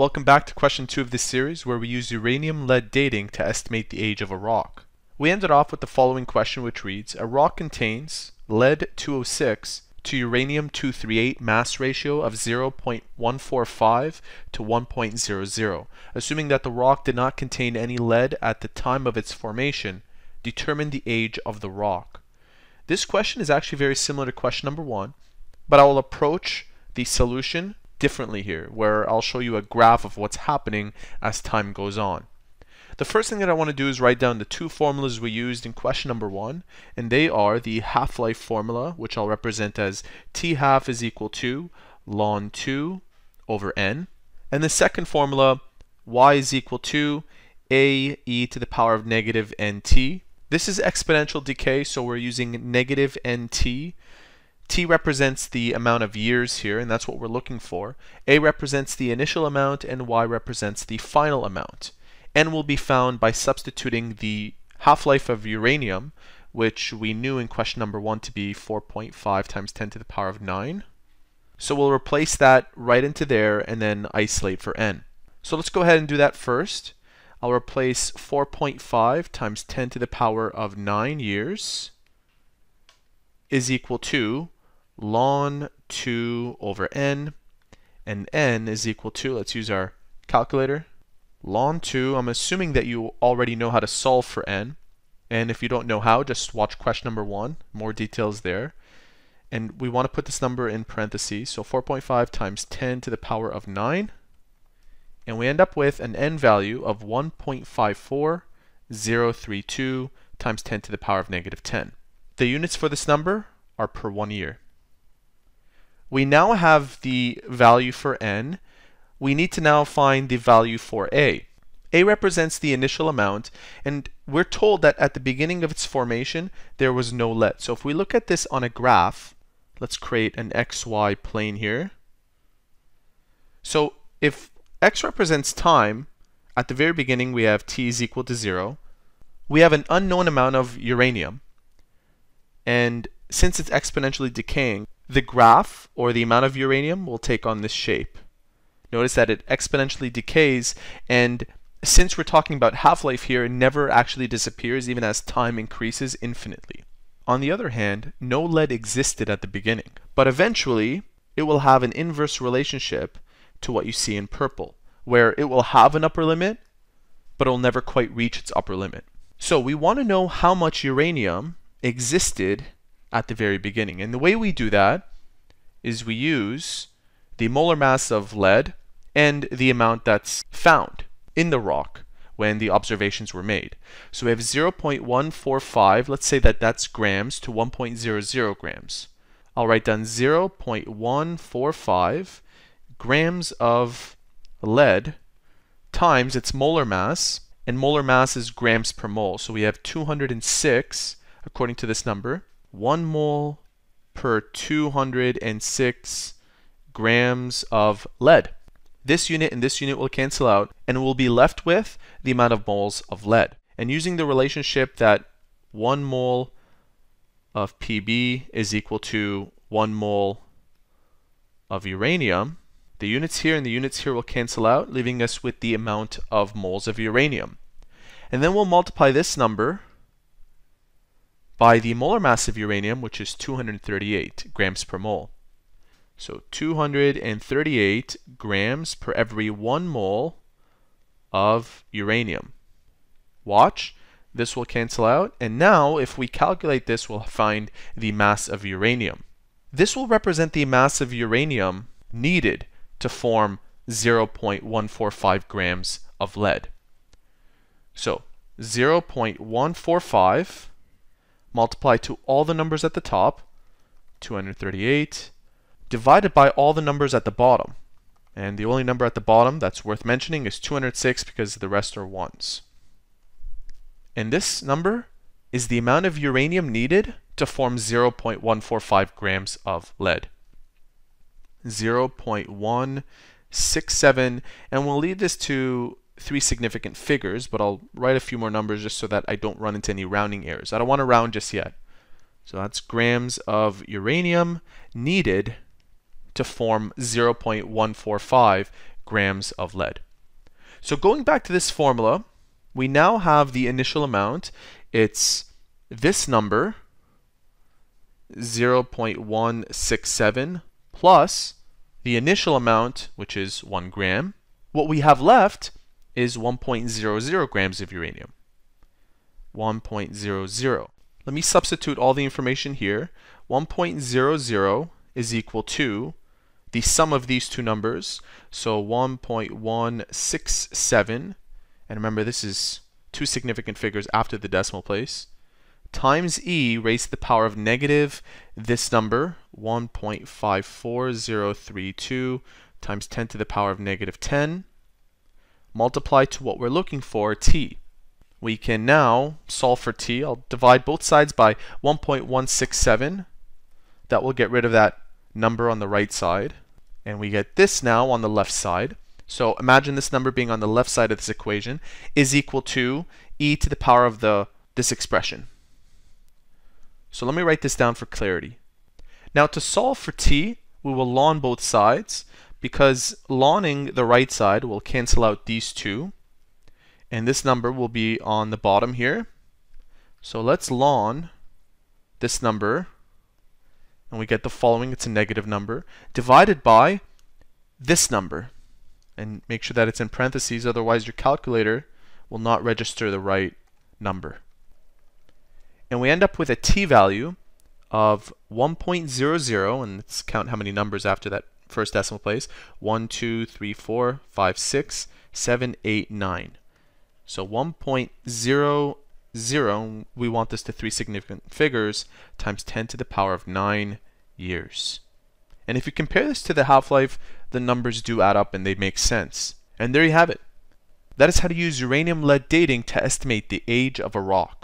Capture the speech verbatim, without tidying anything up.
Welcome back to question two of this series, where we use uranium lead dating to estimate the age of a rock. We ended off with the following question, which reads, a rock contains lead two oh six to uranium two thirty-eight mass ratio of zero point one four five to one point zero zero. Assuming that the rock did not contain any lead at the time of its formation, determine the age of the rock. This question is actually very similar to question number one, but I will approach the solution differently here, where I'll show you a graph of what's happening as time goes on. The first thing that I want to do is write down the two formulas we used in question number one, and they are the half-life formula, which I'll represent as T half is equal to ln two over n, and the second formula, y is equal to a e to the power of negative nt. This is exponential decay, so we're using negative nt. T represents the amount of years here, and that's what we're looking for. A represents the initial amount, and Y represents the final amount. N will be found by substituting the half-life of uranium, which we knew in question number one to be four point five times ten to the power of nine. So we'll replace that right into there and then isolate for N. So let's go ahead and do that first. I'll replace four point five times ten to the power of nine years is equal to ln two over n, and n is equal to, let's use our calculator, ln two. I'm assuming that you already know how to solve for n, and if you don't know how, just watch question number one, more details there. And we want to put this number in parentheses, so four point five times ten to the power of nine, and we end up with an n value of one point five four zero three two times ten to the power of negative ten. The units for this number are per one year. We now have the value for n. We need to now find the value for a. A represents the initial amount, and we're told that at the beginning of its formation there was no lead. So if we look at this on a graph, let's create an xy plane here. So if x represents time, at the very beginning we have t is equal to zero. We have an unknown amount of uranium. And since it's exponentially decaying, the graph, or the amount of uranium, will take on this shape. Notice that it exponentially decays, and since we're talking about half-life here, it never actually disappears even as time increases infinitely. On the other hand, no lead existed at the beginning, but eventually it will have an inverse relationship to what you see in purple, where it will have an upper limit, but it will never quite reach its upper limit. So we want to know how much uranium existed at the very beginning. And the way we do that is we use the molar mass of lead and the amount that's found in the rock when the observations were made. So we have zero point one four five, let's say that that's grams, to one point zero zero grams. I'll write down zero point one four five grams of lead times its molar mass, and molar mass is grams per mole. So we have two hundred six. According to this number, one mole per two hundred six grams of lead. This unit and this unit will cancel out, and we'll be left with the amount of moles of lead. And using the relationship that one mole of Pb is equal to one mole of uranium, the units here and the units here will cancel out, leaving us with the amount of moles of uranium. And then we'll multiply this number by the molar mass of uranium, which is two hundred thirty-eight grams per mole. So two hundred thirty-eight grams per every one mole of uranium. Watch, this will cancel out, and now if we calculate this, we'll find the mass of uranium. This will represent the mass of uranium needed to form zero point one four five grams of lead. So zero point one four five multiply to all the numbers at the top, two hundred thirty-eight, divided by all the numbers at the bottom. And the only number at the bottom that's worth mentioning is two hundred six, because the rest are ones. And this number is the amount of uranium needed to form zero point one four five grams of lead. zero point one six seven, and we'll leave this to three significant figures, but I'll write a few more numbers just so that I don't run into any rounding errors. I don't want to round just yet. So that's grams of uranium needed to form zero point one four five grams of lead. So going back to this formula, we now have the initial amount. It's this number, zero point one six seven, plus the initial amount, which is one gram. What we have left is one point zero zero grams of uranium. one point zero zero. Let me substitute all the information here. one point zero zero is equal to the sum of these two numbers. So one point one six seven, and remember this is two significant figures after the decimal place, times e raised to the power of negative this number, one point five four zero three two, times ten to the power of negative ten, multiplied to what we're looking for, t. We can now solve for t. I'll divide both sides by one point one six seven. That will get rid of that number on the right side. And we get this now on the left side. So imagine this number being on the left side of this equation is equal to e to the power of the this expression. So let me write this down for clarity. Now to solve for t, we will ln both sides, because lning the right side will cancel out these two. And this number will be on the bottom here. So let's ln this number, and we get the following. It's a negative number, divided by this number. And make sure that it's in parentheses, otherwise your calculator will not register the right number. And we end up with a t value of one point zero zero, and let's count how many numbers after that first decimal place. one, two, three, four, five, six, seven, eight, nine. So one point zero zero, we want this to three significant figures, times ten to the power of nine years. And if you compare this to the half-life, the numbers do add up and they make sense. And there you have it. That is how to use uranium lead dating to estimate the age of a rock.